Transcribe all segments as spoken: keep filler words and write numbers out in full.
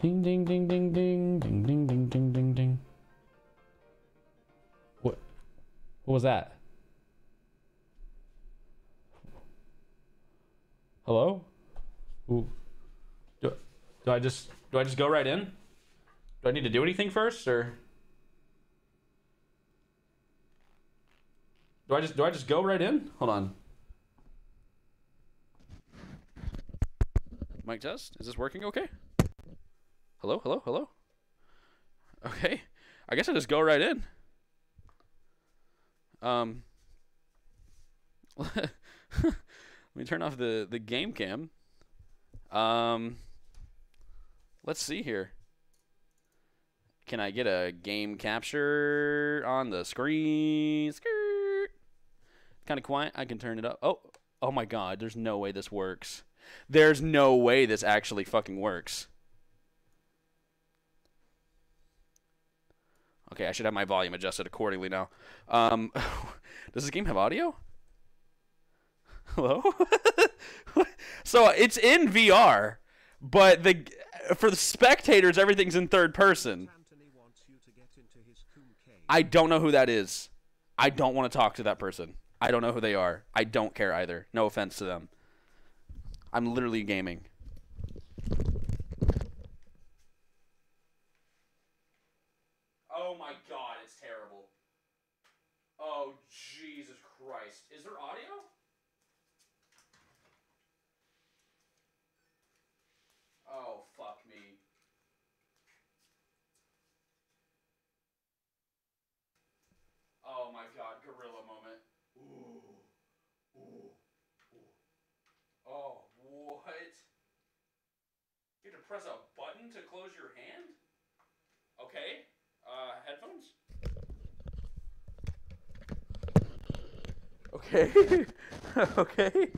Ding ding ding ding ding ding ding ding ding ding ding. What? What was that? Hello? Ooh. Do, do I just do I just go right in? Do I need to do anything first, or do I just do I just go right in? Hold on. Mic test. Is this working okay? Hello, hello, hello. Okay, I guess I just go right in. Um, let me turn off the the game cam. Um, let's see here. Can I get a game capture on the screen? Skirt. Kind of quiet. I can turn it up. Oh, oh my God! There's no way this works. There's no way this actually fucking works. Okay, I should have my volume adjusted accordingly now. Um, does this game have audio? Hello? So it's in V R, but the for the spectators, everything's in third person. I don't know who that is. I don't want to talk to that person. I don't know who they are. I don't care either. No offense to them. I'm literally gaming. Oh my God, it's terrible. Oh, Jesus Christ. Is there audio? Oh, fuck me. Oh my God, gorilla moment. Ooh. Ooh. Ooh. Oh, what? You have to press a button to close your hand? Okay. Uh, headphones? Okay. Okay.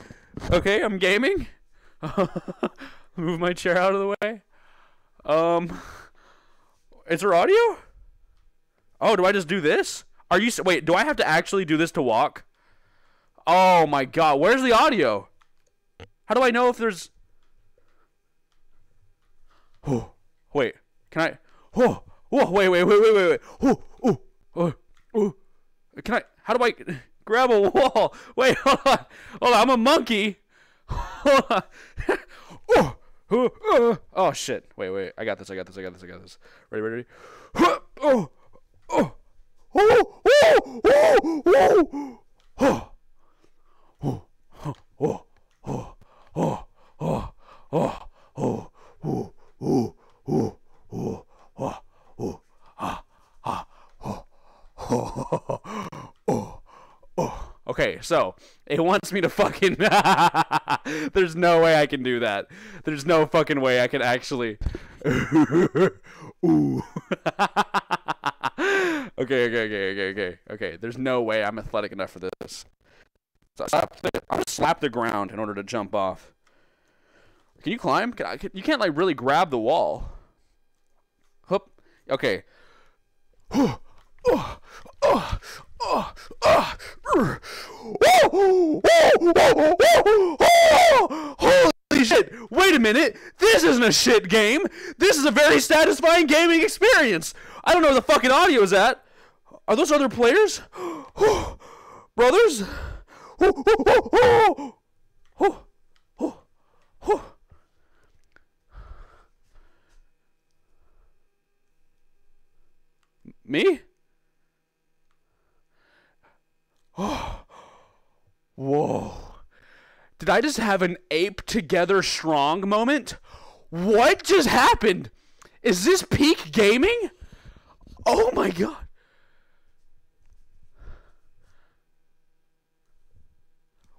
Okay, I'm gaming. Move my chair out of the way. Um, is there audio? Oh, do I just do this? Are you, wait, do I have to actually do this to walk? Oh my God, where's the audio? How do I know if there's, oh, wait, can I, oh. Oh, wait, wait, wait, wait, wait, wait. Oh, oh, oh, oh. Can I, how do I grab a wall? Wait, hold on. Hold on, I'm a monkey. Hold on. Oh, oh, oh, oh, shit. Wait, wait, I got this, I got this, I got this, I got this. Ready, ready, ready. Oh, oh, oh, oh, oh, oh, oh, oh, oh, oh, oh, oh, oh, oh, oh, oh, oh, oh, oh, oh. Oh, ah, ah, oh, oh, oh, oh, oh. Okay, so it wants me to fucking. There's no way I can do that. There's no fucking way I can actually. Ooh. Okay, okay, okay, okay, okay, okay. There's no way I'm athletic enough for this. So I I'll slap the ground in order to jump off. Can you climb? Can I, can, you can't like really grab the wall. Okay. Oh, oh, oh, oh, oh, oh, oh, oh, oh. Holy shit! Wait a minute! This isn't a shit game! This is a very satisfying gaming experience! I don't know where the fucking audio is at! Are those other players? Oh, brothers? Oh, oh, oh, oh. Oh, oh, oh. Me? Oh. Whoa. Did I just have an ape together strong moment? What just happened? Is this peak gaming? Oh my God.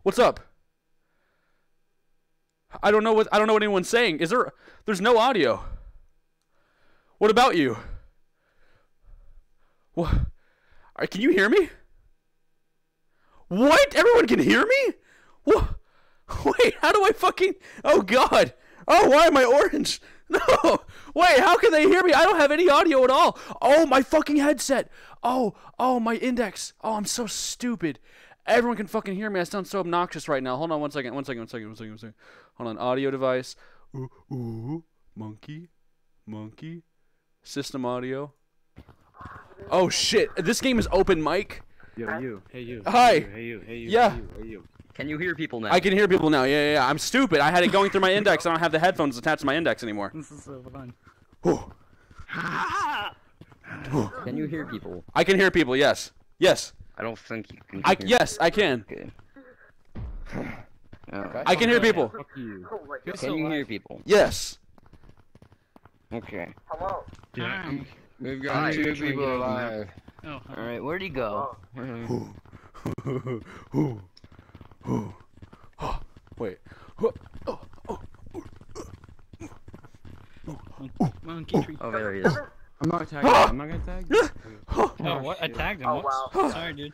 What's up? I don't know what I don't know what anyone's saying. Is there there's no audio. What about you? What? Can you hear me? What? Everyone can hear me? What? Wait, how do I fucking... Oh, God. Oh, why am I orange? No. Wait, how can they hear me? I don't have any audio at all. Oh, my fucking headset. Oh, oh, my index. Oh, I'm so stupid. Everyone can fucking hear me. I sound so obnoxious right now. Hold on one second. One second, one second, one second, one second. Hold on. Audio device. Ooh, ooh, monkey, monkey. Monkey, System Audio. Oh shit! This game is open mic. Yo, you. Hey you. Hi. Hey you. Hey you. Yeah. Hey you. Hey you. Can you hear people now? I can hear people now. Yeah, yeah, yeah. I'm stupid. I had it going through my index. I don't have the headphones attached to my index anymore. This is so fun. Can you hear people? I can hear people. Yes. Yes. I don't think you can. Hear I yes, I can. Okay. Okay. I can hear people. Fuck you. Can so you light. Hear people? Yes. Okay. Hello. Yeah. We've got right, two people alive. Oh, all right, where'd he go? Wait. Monkey. Oh, there he is. I'm not attacking. I'm not gonna tag. Oh, oh, what? I tagged him. Oh, wow. Sorry, dude.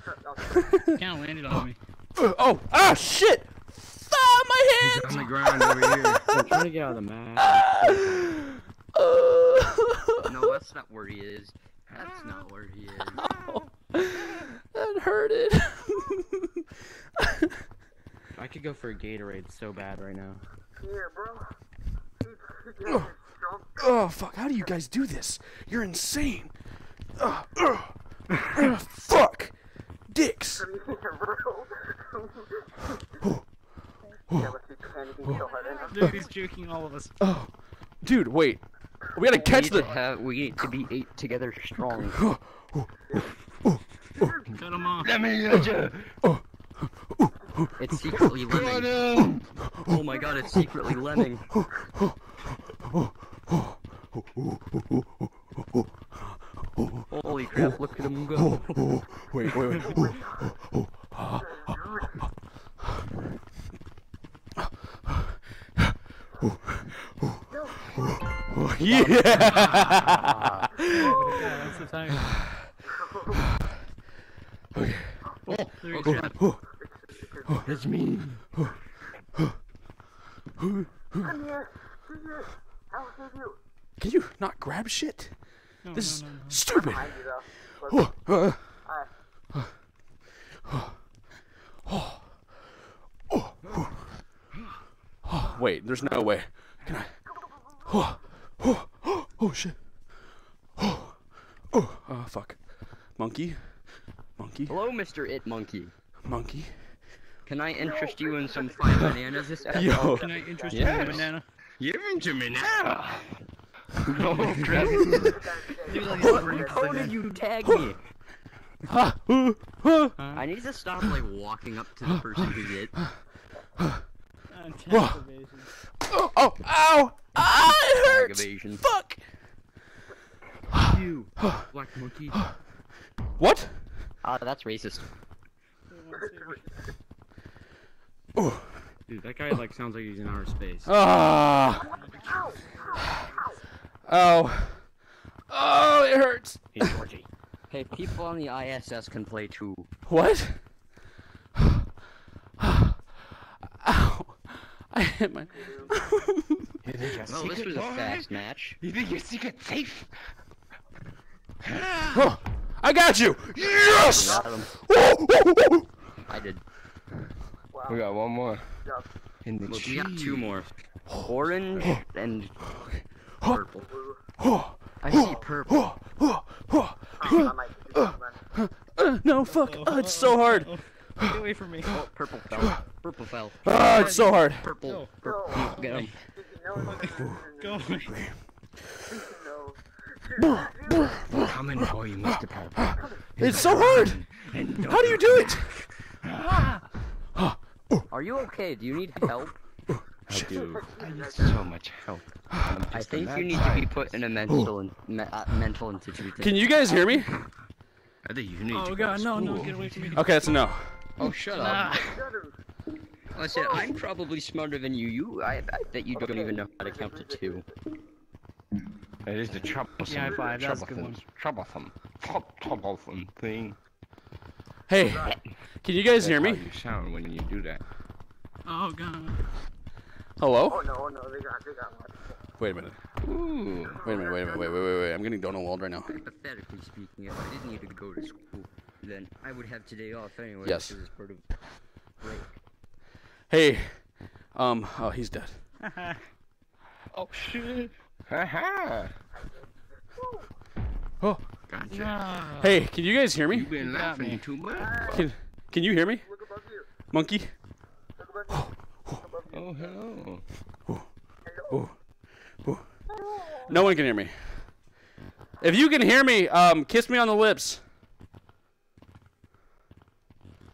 Kinda landed on me. Oh! Ah! Shit! Ah! My hand! He's on the ground over here. I'm trying to get out of the map. Ah! No, that's not where he is. That's not where he is. Oh, that hurted. I could go for a Gatorade so bad right now. Here, bro. Oh fuck! How do you guys do this? You're insane. Uh, uh, uh, fuck, dicks. Dude, he's juking all of us. Oh, dude, wait. We gotta catch the. Have, we need to be eight together strong. Cut him off. Let me get you. It's secretly Lemming. Oh my god, it's secretly Lemming. Holy crap, look at him go. Wait, wait, wait. Yeah! That's the time. Okay. Oh, there you go. It's me. Come here. Can you not grab shit? No, this no, no, no. is stupid. Oh, uh, uh, oh, oh, oh, oh, wait, there's no way. Can I? Oh, oh, oh, oh shit. Oh, oh, uh, fuck. Monkey, monkey. Hello, Mister It Monkey. Monkey. Can I interest you in some fried bananas this afternoon? Yo. Can I interest yes. you in a banana? Give him to me now! Oh, crap. Dude, how did you tag me? I need to stop, like, walking up to the person who did. Oh, oh, ow! Ah, it hurts! Evasion. Fuck! You, black monkey. What? Ah, uh, that's racist. Oh. Dude, that guy like sounds like he's in outer space. Ah! Oh. Oh. Oh, it hurts. Hey, Georgie. Hey, people on the I S S can play too. What? Ow! I hit my. No, this was a fast match. You think your secret's safe? Oh, I got you. Yes! I got him. Oh, oh, oh. I did. We got one more. In the Look, we got two more. Orange and purple. I see purple. Uh, no, fuck. Oh, it's so hard. Get away from me. Oh, purple fell. Purple fell. Ah, oh, it's so hard. Purple. Purple. Get him. Go away. Coming for you, Mister Purple. It's so hard. How do you do it? Are you okay? Do you need help? I do. I need so much help. I think you need to be put in a mental and me uh, mental institution. Can you guys hear me? I think you need. Oh to god, go to no, no, get away from me. Okay, that's a no. Oh, shut nah. up. Listen, I'm probably smarter than you. You, I, I bet you don't okay. even know how to count to two. It is the troublesome, yeah, five, troublesome, troublesome, troublesome thing. Hey, can you guys That's hear me? How you sound when you do that. Oh god. Hello? Oh no, no, they got, they got one. Wait a minute. Ooh. Wait a minute, wait a minute, wait, wait, wait, wait. I'm getting Donald Wald right now. Hypothetically speaking, if I didn't need to go to school, then I would have today off anyway. Yes. Because it's part of break. Hey, um, oh, he's dead. Oh shit. Ha ha. Oh. Gotcha. Yeah. Hey, can you guys hear me? You've been laughing me. too much. Can, can you hear me? Look above here. Monkey. Look above here. Oh, oh. Look above here. Oh, hello. Oh. Oh. Oh. Hello. No one can hear me. If you can hear me, um, kiss me on the lips.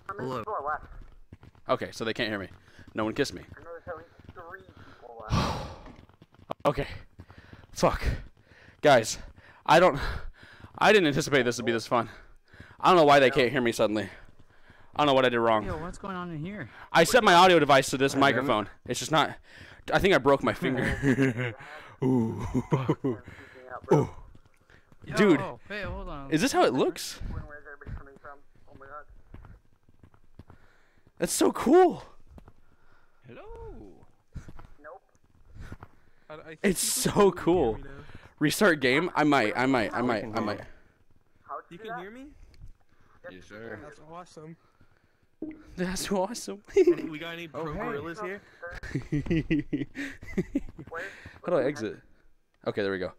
Hello. Okay, so they can't hear me. No one kissed me. I know there's at least three people left. Okay. Fuck. Guys, I don't... I didn't anticipate this would be this fun. I don't know why they can't hear me suddenly. I don't know what I did wrong. Yo, what's going on in here? I set my audio device to this microphone. It's just not... I think I broke my finger. Ooh. Ooh. Dude. Hey, hold on. Is this how it looks? Where's everybody coming from? Oh my god. That's so cool. Hello. Nope. It's so cool. Restart game? I might. I might. I might. I might. You can hear me? Yes, sir. That's awesome. That's awesome. We got any pro gorillas here? How do I exit? Okay, there we go.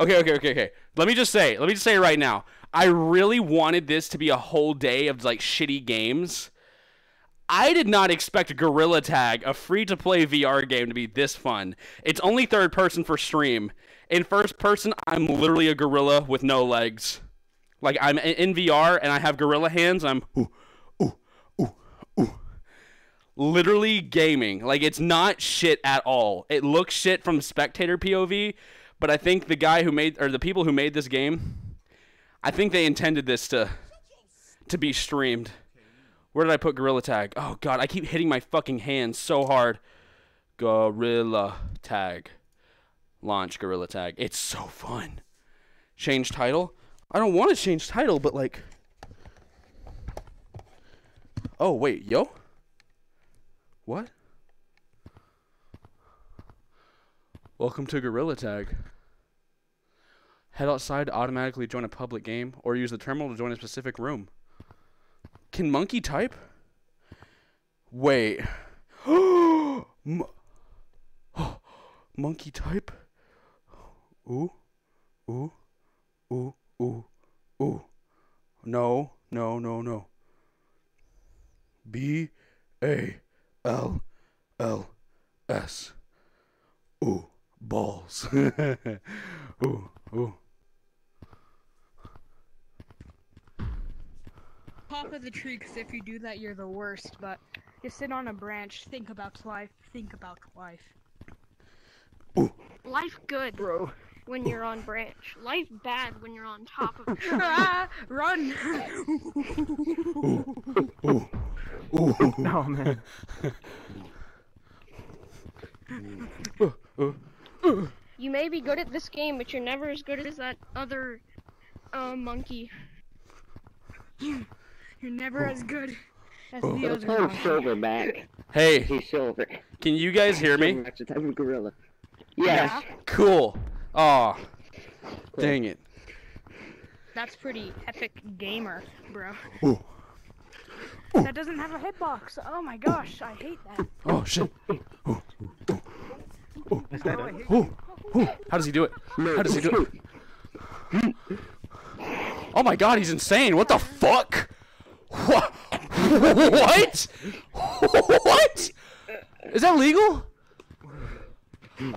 Okay, okay, okay, okay. Let me just say. Let me just say right now. I really wanted this to be a whole day of like shitty games. I did not expect Gorilla Tag, a free-to-play V R game, to be this fun. It's only third person for stream. In first person, I'm literally a gorilla with no legs. Like, I'm in V R, and I have gorilla hands, and I'm ooh, ooh, ooh, ooh. Literally gaming. Like, it's not shit at all. It looks shit from spectator P O V, but I think the guy who made, or the people who made this game, I think they intended this to, to be streamed. Where did I put Gorilla Tag? Oh, God, I keep hitting my fucking hands so hard. Gorilla Tag. Launch Gorilla Tag. It's so fun. Change title? I don't want to change title, but, like... Oh, wait, yo? What? Welcome to Gorilla Tag. Head outside to automatically join a public game, or use the terminal to join a specific room. Can monkey type? Wait. Mo oh, monkey type? Ooh, ooh, ooh, ooh, ooh. No, no, no, no. B, A, L, L, S. Ooh, balls. Ooh, ooh. Pop of the tree, because if you do that, you're the worst. But just sit on a branch, think about life, think about life. Ooh. Life good, bro, when Ooh. You're on branch. Life bad when you're on top of a tree. Ah, run! Ooh. Ooh. Ooh. No, man. You may be good at this game, but you're never as good as that other uh, monkey. You're never oh. as good as oh. the other one. Silver back. Hey. He's silver. Can you guys hear me? I'm a gorilla. Yes. Yeah. Cool. Aw. Cool. Dang it. That's pretty epic gamer, bro. Ooh. Ooh. That doesn't have a hitbox. Oh my gosh, I hate that. Oh shit. Ooh. Ooh. Ooh. Ooh. Ooh. How does he do it? How does he do it? Oh my god, he's insane. What the fuck? What? What? What? Is that legal? Run,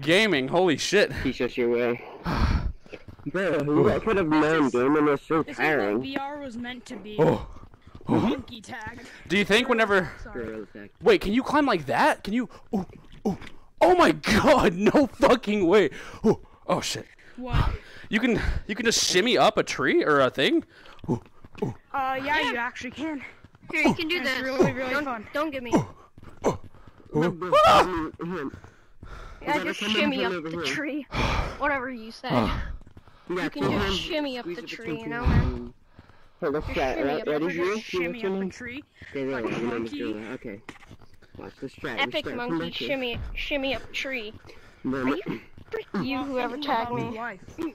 gaming, holy shit. Teach us your way. Bro, I could have known gaming was so tiring. This is what V R was meant to be. Oh. Oh. Monkey tag. Do you think whenever... Sorry. Wait, can you climb like that? Can you... Oh, oh. Oh my god, no fucking way. Ooh. Oh shit. What? You can you can just shimmy up a tree or a thing? Ooh. Ooh. Uh yeah, yeah, you actually can. Here, you can do this. Really, really don't, fun. Don't get me. Oh. Oh. Oh. Ah! Yeah, just shimmy up the tree. Whatever you say. Uh. Yeah, you can just shimmy up the tree, you know, man. Hold on, right? Ready? You shimmy up the tree. Okay. Watch this track. Epic monkey shimmy, shimmy up tree. Are you freak you, whoever tagged me?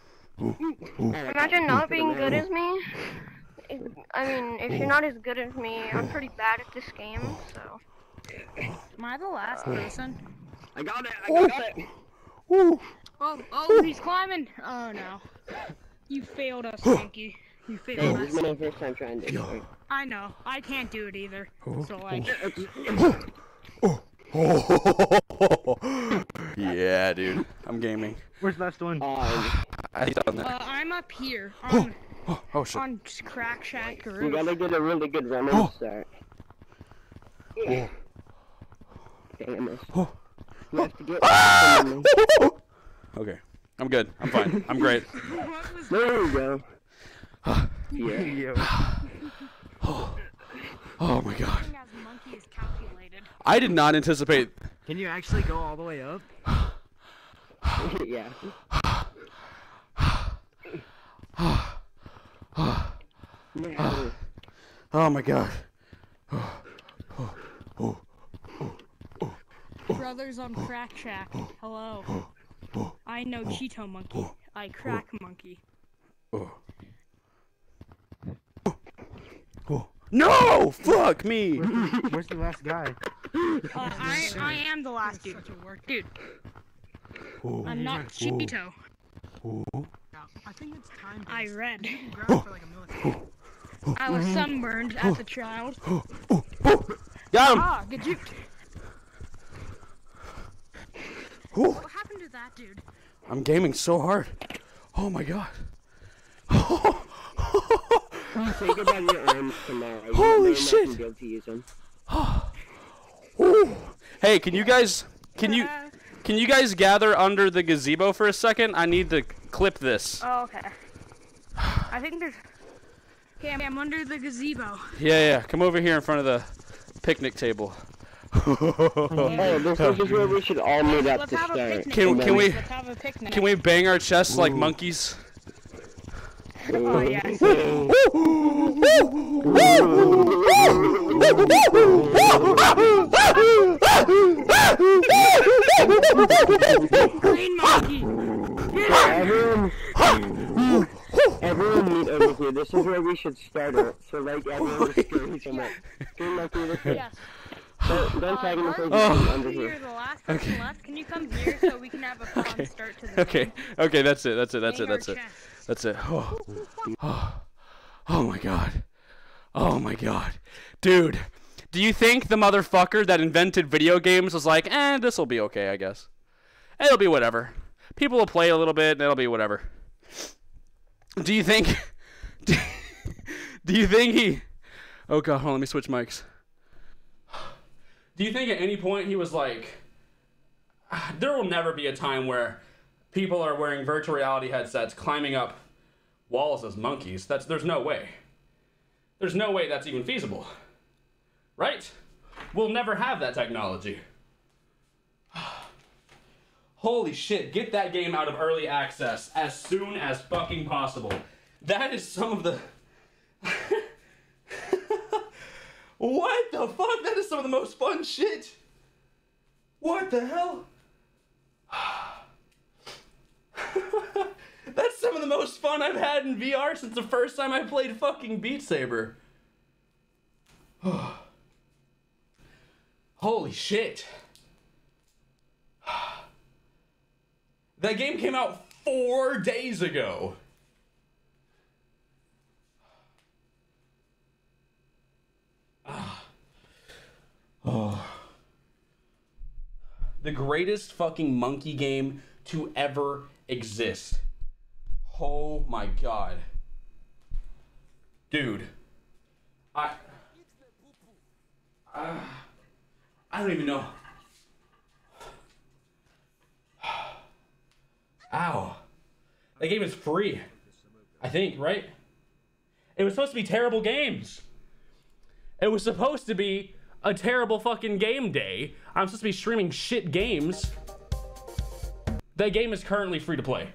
Imagine not being good as me. I mean, if you're not as good as me, I'm pretty bad at this game, so. Am I the last person? I got it! I got oh. it! Oh, oh, he's climbing! Oh no. You failed us, Pinky. You failed us. This is my first time trying to do it. I know. I can't do it either. So, like. Yeah, dude. I'm gaming. Where's the last one? Uh, I'm up here. On, oh, oh, shit. On Crack Shack Gorilla. You gotta get a really good run on the start. Yeah. Damn it. Okay, I'm good. I'm fine. I'm great. There we go. Uh, yeah. oh, oh my god. I did not anticipate. Can you actually go all the way up? Yeah. Oh my god. Oh. Oh. Oh. Brothers on Crack Shack. Hello. I know Cheeto Monkey. I crack monkey. No! Fuck me! Where's the last guy? Uh, I, I am the last dude. Dude. I'm not Cheeto. I think it's time. I read. I was sunburned as a child. Got him! Ah, get you. Ooh. What happened to that dude? I'm gaming so hard. Oh my god. Say goodbye to your arms tomorrow. Holy shit. Hey, can you guys can you can you guys gather under the gazebo for a second? I need to clip this. Oh, okay. I think there's okay, I'm, I'm under the gazebo. Yeah, yeah. Come over here in front of the picnic table. Hey, this is where we should all meet up to start. Can, can we can we bang our chests Ooh. like monkeys? Oh yes. Green monkey. Everyone meet over here. This is where we should start it. So like everyone is going to meet. Green monkey, this is. Don't, don't uh, Mark, oh. Under here. You're the last person left. Can you come here so we can have a fun okay. start to the Okay, game? okay, that's it, that's it, that's Hang it, that's it. Chest. That's it. Oh. oh, oh my god. Oh my god. Dude, do you think the motherfucker that invented video games was like, eh, this'll be okay, I guess. It'll be whatever. People will play a little bit, and it'll be whatever. Do you think... Do, do you think he... Oh god, hold on, let me switch mics. Do you think at any point he was like, there will never be a time where people are wearing virtual reality headsets climbing up walls as monkeys? That's, there's no way. There's no way that's even feasible, right? We'll never have that technology. Holy shit, get that game out of early access as soon as fucking possible. That is some of the... What the fuck? That is some of the most fun shit. What the hell? That's some of the most fun I've had in V R since the first time I played fucking Beat Saber. Holy shit. That game came out four days ago. Oh. The greatest fucking monkey game to ever exist. Oh my god. Dude. I uh, I don't even know. Ow. That game is free. I think, right? It was supposed to be terrible games. It was supposed to be a terrible fucking game day. I'm supposed to be streaming shit games. That game is currently free to play.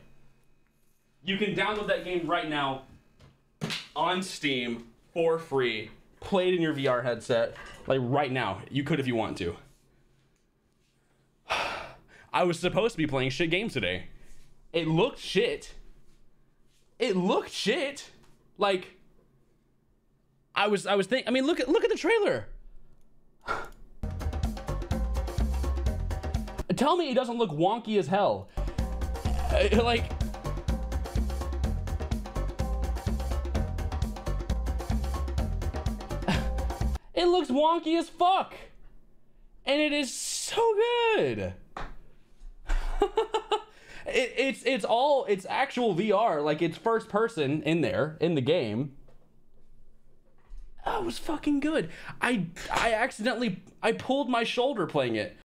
You can download that game right now on Steam for free. Play it in your V R headset, like right now. You could if you want to. I was supposed to be playing shit games today. It looked shit. It looked shit. Like I was, I was thinking. I mean, look at look at the trailer. Tell me it doesn't look wonky as hell. Like, it looks wonky as fuck, and it is so good. it, it's it's all it's actual V R, like it's first person in there in the game. Oh, it was fucking good. I I accidentally I pulled my shoulder playing it.